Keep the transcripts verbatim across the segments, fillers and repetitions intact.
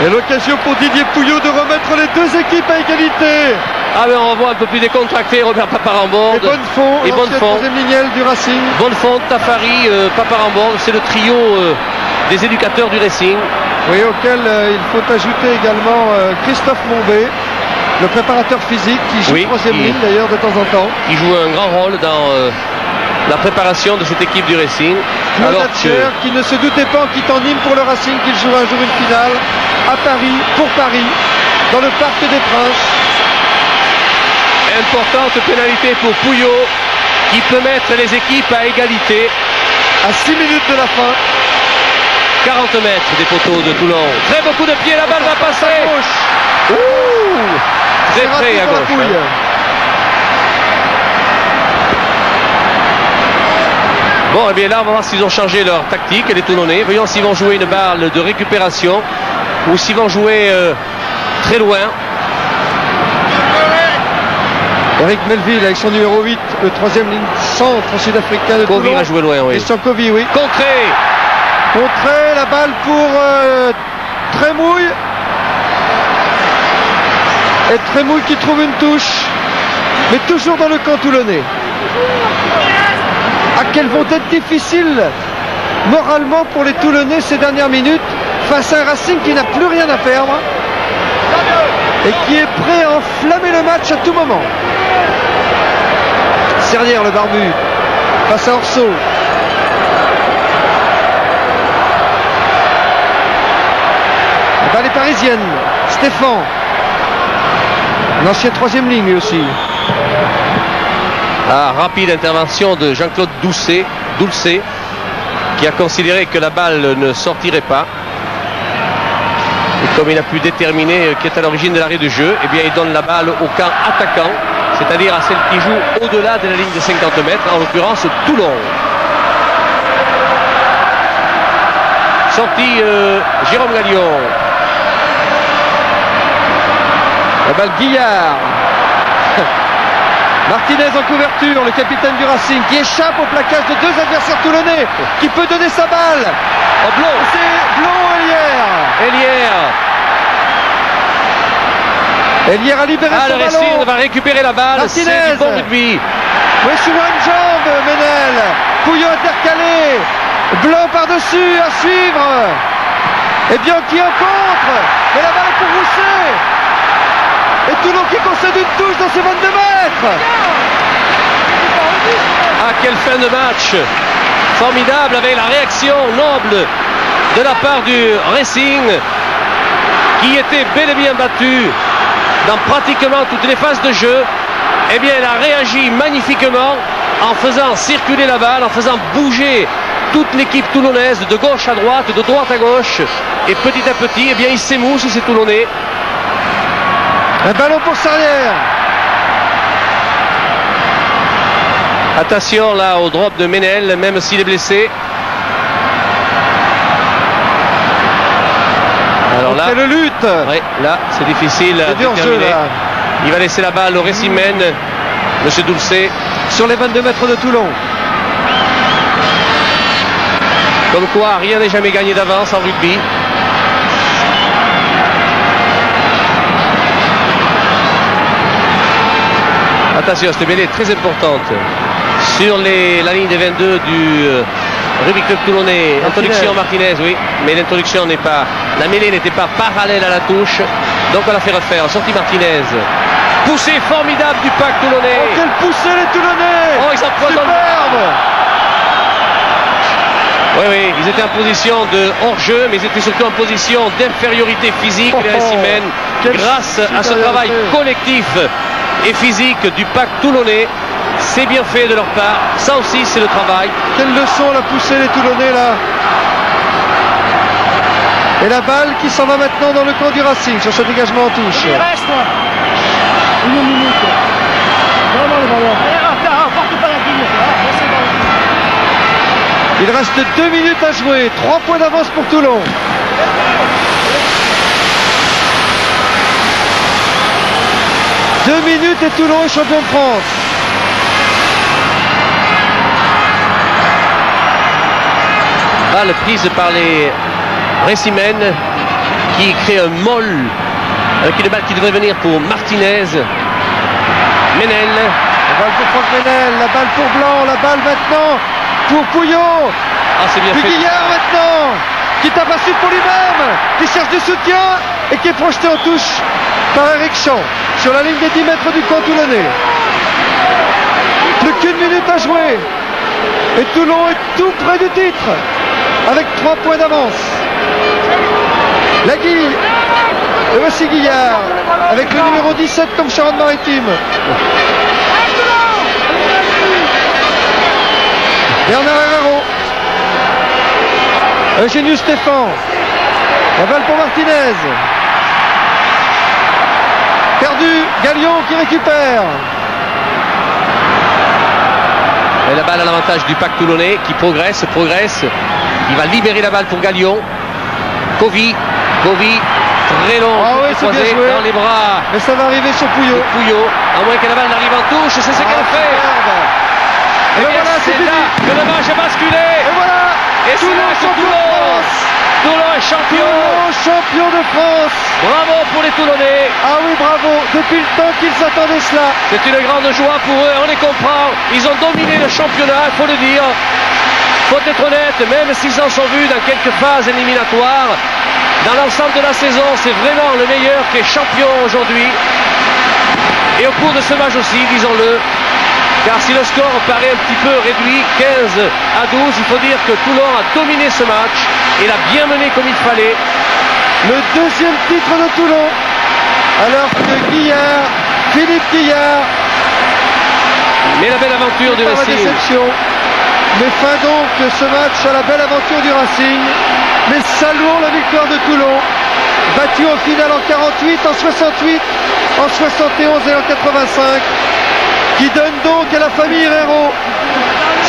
Et l'occasion pour Didier Pouillot de remettre les deux équipes à égalité. Ah mais on voit un peu plus décontracté Robert Paparambonde et Bonnefond, et Bonnefond. troisième lignel du Racing. Bonnefond, Tafari, euh, Paparambonde, c'est le trio euh, des éducateurs du Racing. Oui, auquel euh, il faut ajouter également euh, Christophe Monbet, le préparateur physique qui joue oui, troisième ligne d'ailleurs de temps en temps. Qui joue un grand rôle dans euh, la préparation de cette équipe du Racing. Alors que... qui ne se doutait pas en quittant Nîmes pour le Racing qu'il joue un jour une finale à Paris, pour Paris, dans le Parc des Princes. Importante pénalité pour Pouillot qui peut mettre les équipes à égalité à six minutes de la fin. quarante mètres des poteaux de Toulon. Très beaucoup de pieds, la balle va passer. Ouh, très près à gauche. Hein. Bon, et bien là, on va voir s'ils ont changé leur tactique, les Toulonnais. Voyons s'ils vont jouer une balle de récupération ou s'ils vont jouer euh, très loin. Eric Melville avec son numéro huit, le troisième ligne centre sud-africain de Toulon. Sankovie va jouer loin, oui. Et Sankovie, oui. Contré. Contré, la balle pour euh, Trémouille. Et Trémouille qui trouve une touche, mais toujours dans le camp toulonnais. Ah, quelles vont être difficiles moralement pour les Toulonnais ces dernières minutes face à un Racing qui n'a plus rien à perdre et qui est prêt à enflammer le match à tout moment. Serrière, le barbu, face à Orso. Ben, les Parisiennes, Stéphane, l'ancien troisième ligne lui aussi. Ah, rapide intervention de Jean-Claude Doulcet, Doulcet, qui a considéré que la balle ne sortirait pas. Et comme il a pu déterminer qui est à l'origine de l'arrêt de jeu, eh bien il donne la balle au camp attaquant, c'est-à-dire à celle qui joue au-delà de la ligne de cinquante mètres, en l'occurrence Toulon. Sorti euh, Jérôme Gallion. La balle Guillard. Martinez en couverture, le capitaine du Racing, qui échappe au plaquage de deux adversaires toulonnais, qui peut donner sa balle. Oh, Blanc. C'est Blanc, Elière. Elière. Elière a libéré ah, son ballon. Ah, le Racing va récupérer la balle. Martinez. C'est du bon rugby. Oui, sur une jambe, Mesnel. Pouillot intercalé. Blanc par-dessus, à suivre. Et Bianchi en contre. Et la balle pour Rousset. Et Toulon qui concède une touche dans ses vingt-deux mètres. Ah, quelle fin de match formidable avec la réaction noble de la part du Racing qui était bel et bien battu dans pratiquement toutes les phases de jeu. Eh bien, elle a réagi magnifiquement en faisant circuler la balle, en faisant bouger toute l'équipe toulonnaise de gauche à droite, de droite à gauche. Et petit à petit, eh bien, il s'émousse, ces Toulonnais. Un ballon pour Serrière. Attention là au drop de Mesnel, même s'il est blessé. Alors là, c'est le lutte. Ouais, là, c'est difficile à déterminer. Il va laisser la balle au Récimen, monsieur Doulcet, sur les vingt-deux mètres de Toulon. Comme quoi, rien n'est jamais gagné d'avance en rugby. Attention, cette mêlée est très importante. Sur les, la ligne des vingt-deux du euh, Rubic Club Toulonnais, introduction Martinez, oui, mais l'introduction n'est pas. La mêlée n'était pas parallèle à la touche, donc on l'a fait refaire. Sortie Martinez. Poussée formidable du pack toulonnais. Oh, quelle poussée les Toulonnais! Oh, ils s'empoisonnent. Oui, oui, ils étaient en position de hors-jeu, mais ils étaient surtout en position d'infériorité physique, oh, les Récimen, oh, grâce à ce travail collectif et physique du pack toulonnais. C'est bien fait de leur part, ça aussi c'est le travail. Quelle leçon la poussée les Toulonnais là. Et la balle qui s'en va maintenant dans le camp du Racing sur ce dégagement en touche. Il reste une minute. Il reste deux minutes à jouer, trois points d'avance pour Toulon. Deux minutes et Toulon est champion de France. Balle prise par les Récimen qui crée un molle avec une balle qui devrait venir pour Martinez. Mesnel. La balle pour Franck Mesnel, la balle pour Blanc, la balle maintenant pour Pouillot. Ah, c'est bien fait. Guillard maintenant, qui tape à sud pour lui-même, qui cherche du soutien et qui est projeté en touche par Éric Champ sur la ligne des dix mètres du camp toulonnais. Plus qu'une minute à jouer et Toulon est tout près du titre avec trois points d'avance. La Guille, et voici Guillard avec le numéro dix-sept comme Charente-Maritime. Bernard Herrero, Eugénius Stéphane, la balle pour Martinez. Perdu, Gallion qui récupère. Et la balle à l'avantage du pack toulonnais qui progresse, progresse. Il va libérer la balle pour Gallion. Sankovie, Sankovie, très long, ah oui, croisé dans les bras. Mais ça va arriver sur Pouillot. Pouillot, à moins que la balle n'arrive en touche, c'est ce ah, qu'elle fait. Et, et bien voilà, c'est là que le match a basculé. Et voilà, et c'est là que Toulon, Toulon est champion. Toulon, champion de France. Bravo pour les Toulonnais. Ah oui, bravo, depuis le temps qu'ils attendaient cela. C'est une grande joie pour eux, on les comprend. Ils ont dominé le championnat, il faut le dire. Faut être honnête, même s'ils en sont vus dans quelques phases éliminatoires, dans l'ensemble de la saison, c'est vraiment le meilleur qui est champion aujourd'hui. Et au cours de ce match aussi, disons-le, car si le score paraît un petit peu réduit, quinze à douze, il faut dire que Toulon a dominé ce match et l'a bien mené comme il fallait. Le deuxième titre de Toulon, alors que Guillard, Philippe Guillard, mais la belle aventure du Racing. Mais fin donc ce match à la belle aventure du Racing. Mais saluons la victoire de Toulon, battu en finale en quarante-huit, en soixante-huit, en soixante et onze et en quatre-vingt-cinq, qui donne donc à la famille Herrero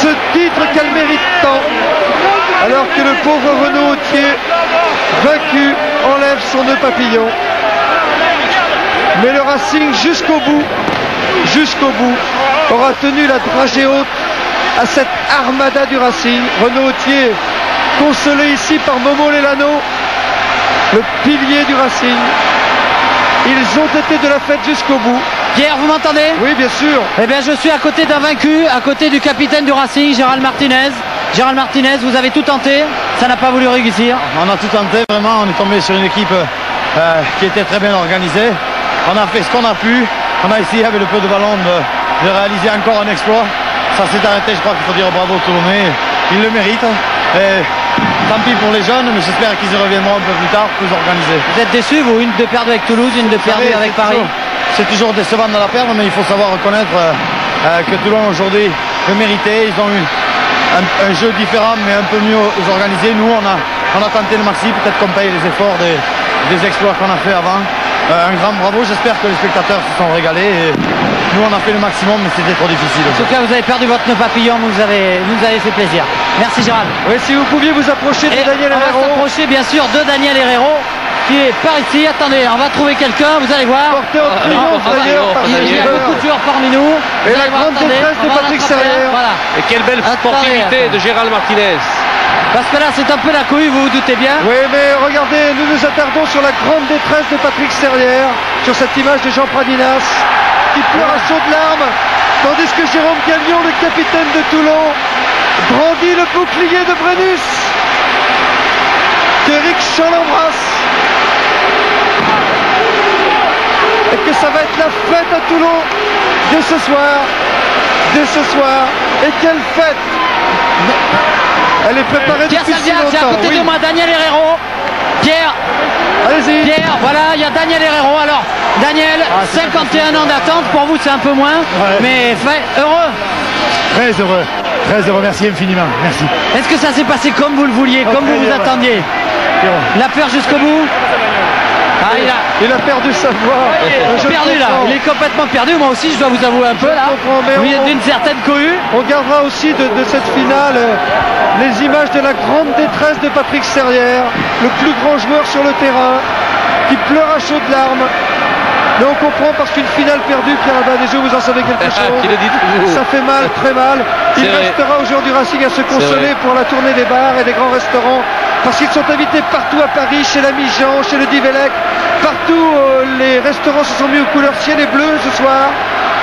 ce titre qu'elle mérite tant, alors que le pauvre Renaud Authié, vaincu, enlève son nœud papillon. Mais le Racing jusqu'au bout, jusqu'au bout, aura tenu la dragée haute à cette armada du Racing. Renaud Authier, consolé ici par Momo Lelano, le pilier du Racing. Ils ont été de la fête jusqu'au bout. Pierre, vous m'entendez? Oui, bien sûr. Eh bien, je suis à côté d'un vaincu, à côté du capitaine du Racing, Gérald Martinez. Gérald Martinez, vous avez tout tenté, ça n'a pas voulu réussir. On a tout tenté, vraiment, on est tombé sur une équipe euh, qui était très bien organisée. On a fait ce qu'on a pu, on a essayé avec le peu de ballon de, de réaliser encore un exploit. Ça s'est arrêté, je crois qu'il faut dire bravo aux Toulonnais, ils le méritent. Et tant pis pour les jeunes, mais j'espère qu'ils y reviendront un peu plus tard, plus organisés. Vous êtes déçus, vous? Une de perdue avec Toulouse, une de perdue avec Paris. C'est toujours décevant dans la perte, mais il faut savoir reconnaître euh, que Toulon aujourd'hui le méritait. Ils ont eu un, un jeu différent, mais un peu mieux organisé. Nous, on a, on a tenté le maxi, peut-être qu'on paye les efforts des, des exploits qu'on a fait avant. Euh, un grand bravo, j'espère que les spectateurs se sont régalés. Et nous on a fait le maximum, mais c'était trop difficile. En tout cas, vous avez perdu votre nœud papillon, vous avez, vous avez fait plaisir. Merci Gérald. Oui, si vous pouviez vous approcher de et Daniel Herrero. On va s'approcher bien sûr de Daniel Herrero, qui est par ici. Attendez, on va trouver quelqu'un, vous allez voir. Porté en triomphe d'ailleurs. Il y a beaucoup de joueurs parmi nous. Et la grande détresse de Patrick Serrière. Voilà. Et quelle belle sportivité de Gérald Martinez. Parce que là c'est un peu la cohue, vous vous doutez bien. Oui, mais regardez, nous nous attardons sur la grande détresse de Patrick Serrière, sur cette image de Jean Pradinas, qui pleure à chaudes larmes, tandis que Jérôme Gallion, le capitaine de Toulon, brandit le bouclier de Brennus. Qu'Éric Champ l'embrasse. Et que ça va être la fête à Toulon de ce soir. De ce soir. Et quelle fête! Elle est préparée Pierre depuis Salviac, si longtemps. C'est à côté oui. de moi, Daniel Herrero. Pierre, allez-y. Pierre, voilà, il y a Daniel Herrero. Alors, Daniel, ah, cinquante et un ans d'attente, pour vous c'est un peu moins, ouais. mais heureux. Très heureux, très heureux, merci infiniment, merci. Est-ce que ça s'est passé comme vous le vouliez, oh, comme vous vous attendiez? La peur jusqu'au bout. Ah, il, a... il a perdu sa voix. Il est perdu là, il est complètement perdu. Moi aussi, je dois vous avouer un peu là. Oui, on... d'une certaine cohue. On gardera aussi de, de cette finale euh, les images de la grande détresse de Patrick Serrière, le plus grand joueur sur le terrain, qui pleure à chaudes larmes. Mais on comprend parce qu'une finale perdue, Pierre Abad, déjà vous en savez quelque chose. Ça fait mal, très mal. Il restera au jour du Racing à se consoler pour la tournée des bars et des grands restaurants parce qu'ils sont invités partout à Paris, chez l'ami Jean, chez le Divellec, partout euh, les restaurants se sont mis aux couleurs ciel et bleu ce soir,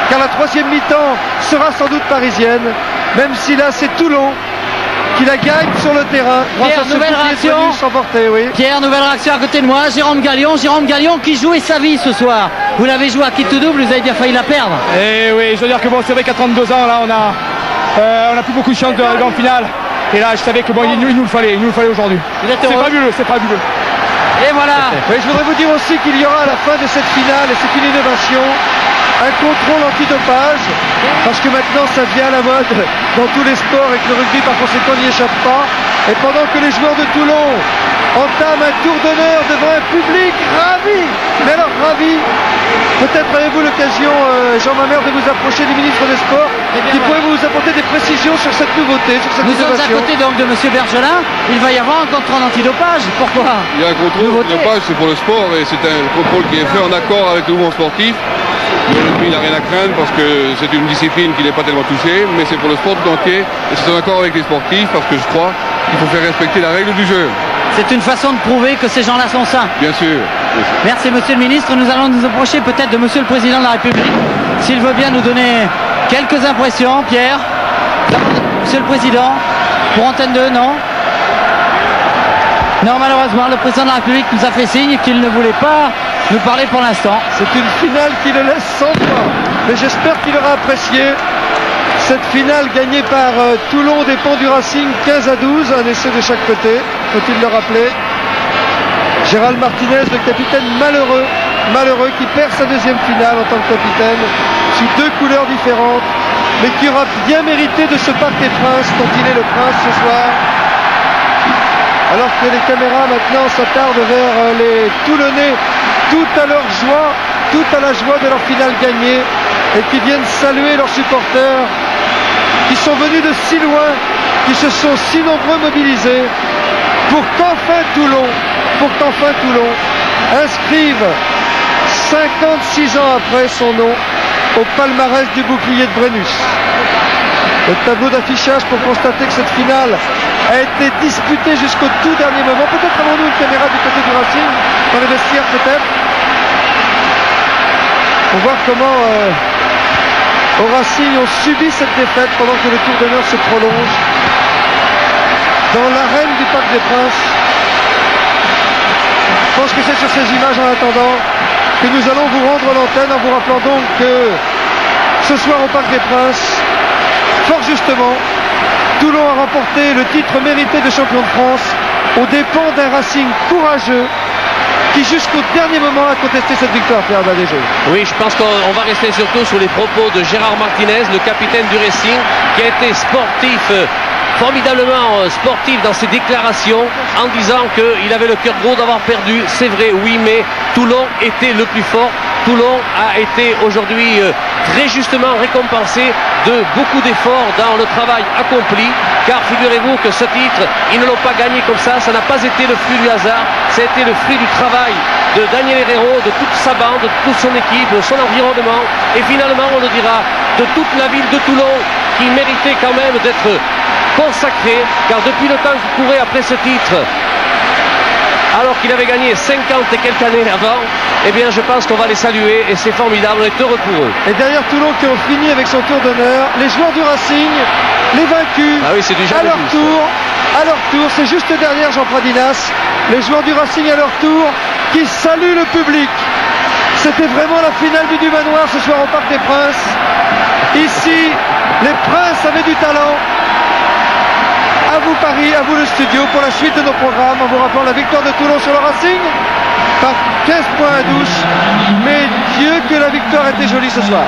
car la troisième mi-temps sera sans doute parisienne, même si là c'est Toulon qui la gagne sur le terrain. Pierre, nouvelle réaction. Porter, oui. Pierre, nouvelle réaction à côté de moi, Jérôme Gallion. Jérôme Gallion qui jouait sa vie ce soir. Vous l'avez joué à qui tout double, vous avez bien failli la perdre. Et oui, je veux dire que bon, c'est vrai qu'à trente-deux ans, là, on a, euh, on a plus beaucoup de chance de en finale. Et là, je savais que bon, il, il nous le fallait, il nous le fallait aujourd'hui. C'est fabuleux, c'est fabuleux. Et voilà. Oui, je voudrais vous dire aussi qu'il y aura à la fin de cette finale, et c'est une innovation, un contrôle antidopage, parce que maintenant ça devient à la mode dans tous les sports et que le rugby par conséquent n'y échappe pas. Et pendant que les joueurs de Toulon entament un tour d'honneur devant un public ravi, mais alors ravi, peut-être avez-vous l'occasion, euh, Jean Mamère, de vous approcher du ministre des Sports, eh bien, qui voilà. pourrait vous apporter des précisions sur cette nouveauté, sur cette Nous innovation. Sommes à côté donc de M. Bergelin, il va y avoir un contrôle antidopage, pourquoi? Il y a un contrôle antidopage, c'est pour le sport et c'est un contrôle qui est fait en accord avec le mouvement sportif. Le rugby n'a rien à craindre parce que c'est une discipline qui n'est pas tellement touchée, mais c'est pour le sport tout entier et c'est en accord avec les sportifs parce que je crois qu'il faut faire respecter la règle du jeu. C'est une façon de prouver que ces gens-là sont sains. Bien sûr. Merci monsieur le ministre. Nous allons nous approcher peut-être de monsieur le président de la République. S'il veut bien nous donner quelques impressions, Pierre. Monsieur le président, pour Antenne deux, non ? Non, malheureusement, le président de la République nous a fait signe qu'il ne voulait pas nous parler pour l'instant. C'est une finale qui le laisse sans voix, mais j'espère qu'il aura apprécié cette finale gagnée par euh, Toulon des Ponts du Racing, quinze à douze, un essai de chaque côté, faut-il le rappeler. Gérald Martinez, le capitaine malheureux, malheureux qui perd sa deuxième finale en tant que capitaine, sous deux couleurs différentes, mais qui aura bien mérité de ce Parc des Princes dont il est le prince ce soir. Alors que les caméras maintenant s'attardent vers euh, les Toulonnais, tout à leur joie, tout à la joie de leur finale gagnée, et qui viennent saluer leurs supporters qui sont venus de si loin, qui se sont si nombreux mobilisés pour qu'enfin Toulon, pour qu'enfin Toulon inscrive cinquante-six ans après son nom au palmarès du bouclier de Brennus. Le tableau d'affichage pour constater que cette finale a été disputée jusqu'au tout dernier moment. Peut-être avons-nous une caméra du côté du Racing, dans les vestiaires peut-être, pour voir comment euh, au Racing on subit cette défaite pendant que le tour d'honneur se prolonge dans l'arène du Parc des Princes. Je pense que c'est sur ces images en attendant que nous allons vous rendre l'antenne en vous rappelant donc que ce soir au Parc des Princes, fort justement, Toulon a remporté le titre mérité de champion de France aux dépens d'un Racing courageux qui jusqu'au dernier moment a contesté cette victoire, Pierre Badéjeux. Oui, je pense qu'on va rester surtout sur les propos de Gérard Martinez, le capitaine du Racing, qui a été sportif, formidablement sportif dans ses déclarations, en disant qu'il avait le cœur gros d'avoir perdu. C'est vrai, oui, mais Toulon était le plus fort. Toulon a été aujourd'hui très justement récompensé de beaucoup d'efforts dans le travail accompli, car figurez-vous que ce titre, ils ne l'ont pas gagné comme ça, ça n'a pas été le fruit du hasard, ça a été le fruit du travail de Daniel Herrero, de toute sa bande, de toute son équipe, de son environnement, et finalement, on le dira, de toute la ville de Toulon, qui méritait quand même d'être consacrée, car depuis le temps qu'il courait après ce titre, alors qu'il avait gagné cinquante et quelques années avant, eh bien je pense qu'on va les saluer et c'est formidable, on est heureux pour eux. Et derrière Toulon qui ont fini avec son tour d'honneur, les joueurs du Racing, les vaincus, ah oui, c'est déjà à leur plus, tour, ça. à leur tour, c'est juste derrière Jean Pradinas, les joueurs du Racing à leur tour, qui saluent le public. C'était vraiment la finale du Dumanoir ce soir au Parc des Princes. Ici, les Princes avaient du talent. À vous Paris, à vous le studio pour la suite de nos programmes, en vous rappelant la victoire de Toulon sur le Racing par quinze points à douze. Mais Dieu que la victoire était jolie ce soir.